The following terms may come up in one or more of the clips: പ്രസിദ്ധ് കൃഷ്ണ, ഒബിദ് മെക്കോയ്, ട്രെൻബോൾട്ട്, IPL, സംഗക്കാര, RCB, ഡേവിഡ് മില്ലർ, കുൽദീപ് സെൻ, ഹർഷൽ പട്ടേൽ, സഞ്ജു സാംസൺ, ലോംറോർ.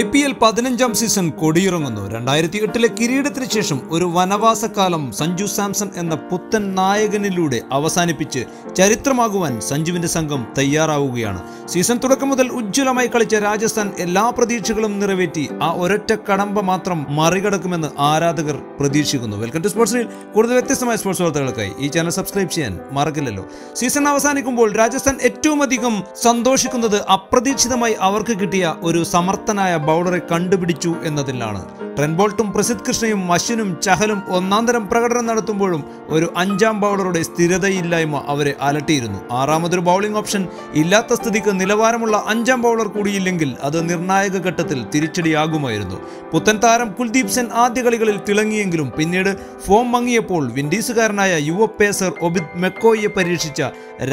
IPL 15-am season കൊടിയിറങ്ങുന്നു. 2008-ലെ കിരീടത്തിന് ശേഷം ഒരു വനവാസകാലം സഞ്ജു സാംസൺ എന്ന പുത്തൻ നായകനിലൂടെ അവസാനിപ്പിച്ച് ചരിത്രമാകുവാൻ സഞ്ജുവിന്റെ സംഘം തയ്യാറാവുകയാണ്. സീസൺ തുടക്കം മുതൽ ഉജ്ജ്വലമായി കളിച്ച രാജസ്ഥാൻ എല്ലാ പ്രതീക്ഷകളും നിറവേറ്റി ആ ഒരൊറ്റ കടമ്പ മാത്രം മറികടക്കുമെന്ന് ആരാധകർ പ്രതീക്ഷിക്കുന്നു. Welcome to sports reel. കൂടുതൽ വ്യത്യസ്തമായ സ്പോർട്സ് വാർത്തകൾക്കായി ഈ ചാനൽ സബ്സ്ക്രൈബ് ചെയ്യാൻ മറക്കില്ലല്ലോ. സീസൺ അവസാനിക്കുമ്പോൾ രാജസ്ഥാൻ ഏറ്റവും അധികം സന്തോഷിക്കുന്നത് അപ്രതീക്ഷിതമായി അവർക്ക് കിട്ടിയ ഒരു സമർത്ഥനായ ബൗളറെ കണ്ടുപിടിച്ചു എന്നതിലാണ്. ട്രെൻബോൾട്ടും പ്രസിദ്ധ് കൃഷ്ണയും അശ്വിനും ചഹലും ഒന്നാം തരം പ്രകടനം നടത്തുമ്പോഴും ഒരു അഞ്ചാം ബൗളറുടെ സ്ഥിരതയില്ലായ്മ അവരെ അലട്ടിയിരുന്നു. ആറാമതൊരു ബൗളിംഗ് ഓപ്ഷൻ ഇല്ലാത്ത സ്ഥിതിക്ക് നിലവാരമുള്ള അഞ്ചാം ബൗളർ കൂടിയില്ലെങ്കിൽ അത് നിർണായക ഘട്ടത്തിൽ തിരിച്ചടിയാകുമായിരുന്നു. പുത്തൻ താരം കുൽദീപ് സെൻ ആദ്യ കളികളിൽ തിളങ്ങിയെങ്കിലും പിന്നീട് ഫോം മങ്ങിയപ്പോൾ വിൻഡീസുകാരനായ യുവ പേസർ ഒബിദ് മെക്കോയെ പരീക്ഷിച്ച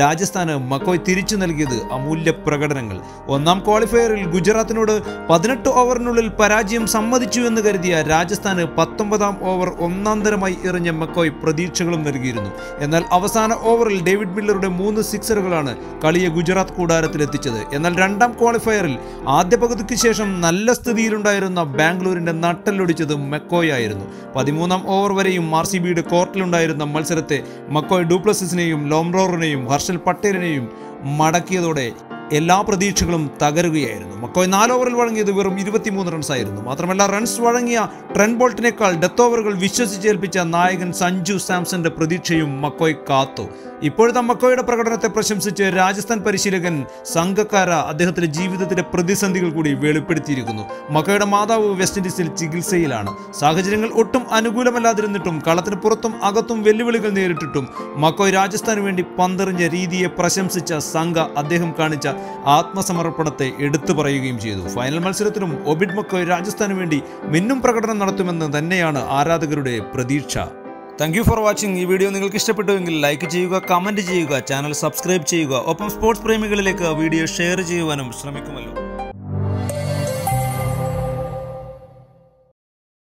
രാജസ്ഥാന് മക്കോയ് തിരിച്ചു നൽകിയത് അമൂല്യ പ്രകടനങ്ങൾ. ഒന്നാം ക്വാളിഫയറിൽ ഗുജറാത്തിനോട് 18 ഓവറിനുള്ളിൽ പരാജയം സമ്മതിച്ചു എന്ന് കരുതിയ രാജസ്ഥാന് 19-ാം ഓവർ ഒന്നാന്തരമായി എറിഞ്ഞ മക്കോയ് പ്രതീക്ഷകളും നൽകിയിരുന്നു. എന്നാൽ അവസാന ഓവറിൽ ഡേവിഡ് മില്ലറുടെ 3 സിക്സറുകളാണ് കളിയെ ഗുജറാത്ത് കൂടാരത്തിലെത്തിച്ചത്. എന്നാൽ രണ്ടാം ക്വാളിഫയറിൽ ആദ്യ പകുതിക്ക് ശേഷം നല്ല സ്ഥിതിയിലുണ്ടായിരുന്ന ബാംഗ്ലൂരിന്റെ നട്ടെല്ലൊടിച്ചത് മക്കോയ് ആയിരുന്നു. 13-ാം ഓവർ വരെയും RCBയുടെ കോർട്ടിലുണ്ടായിരുന്ന മത്സരത്തെ മക്കോയ് ഡ്യൂപ്ലസിനെയും ലോംറോറിനെയും ഹർഷൽ പട്ടേലിനെയും മടക്കിയതോടെ എല്ലാ പ്രതീക്ഷകളും തകരുകയായിരുന്നു. മക്കോയ് 4 ഓവറിൽ വഴങ്ങിയത് വെറും 23 റൺസായിരുന്നു. മാത്രമല്ല റൺസ് വഴങ്ങിയ ട്രെൻബോൾട്ടിനേക്കാൾ ഡെത്ത് ഓവറുകൾ വിശ്വസിച്ചേൽപ്പിച്ച നായകൻ സഞ്ജു സാംസന്റെ പ്രതീക്ഷയും മക്കോയ് കാത്തു. ഇപ്പോഴത്തെ മക്കോയുടെ പ്രകടനത്തെ പ്രശംസിച്ച് രാജസ്ഥാൻ പരിശീലകൻ സംഗക്കാര അദ്ദേഹത്തിന്റെ ജീവിതത്തിലെ പ്രതിസന്ധികൾ കൂടി വെളിപ്പെടുത്തിയിരിക്കുന്നു. മക്കോയുടെ മാതാവ് വെസ്റ്റ് ഇൻഡീസിൽ ചികിത്സയിലാണ്. സാഹചര്യങ്ങൾ ഒട്ടും അനുകൂലമല്ലാതിരുന്നിട്ടും കളത്തിന് പുറത്തും അകത്തും വെല്ലുവിളികൾ നേരിട്ടിട്ടും മക്കോയ് രാജസ്ഥാന് വേണ്ടി പന്തെറിഞ്ഞ രീതിയെ പ്രശംസിച്ച സംഗ അദ്ദേഹം കാണിച്ച ആത്മസമർപ്പണത്തെ എടുത്തു പറയുകയും ചെയ്തു. ഫൈനൽ മത്സരത്തിലും ഒബിഡ് മക്കോയ് രാജസ്ഥാന് വേണ്ടി മിന്നും പ്രകടനം നടത്തുമെന്ന് തന്നെയാണ് ആരാധകരുടെ പ്രതീക്ഷ. Thank you for watching. ഈ വീഡിയോ നിങ്ങൾക്ക് ഇഷ്ടപ്പെട്ടുവെങ്കിൽ ലൈക്ക് ചെയ്യുക, കമൻറ്റ് ചെയ്യുക, ചാനൽ സബ്സ്ക്രൈബ് ചെയ്യുക. ഒപ്പം സ്പോർട്സ് പ്രേമികളിലേക്ക് വീഡിയോ ഷെയർ ചെയ്യുവാനും ശ്രമിക്കുമല്ലോ.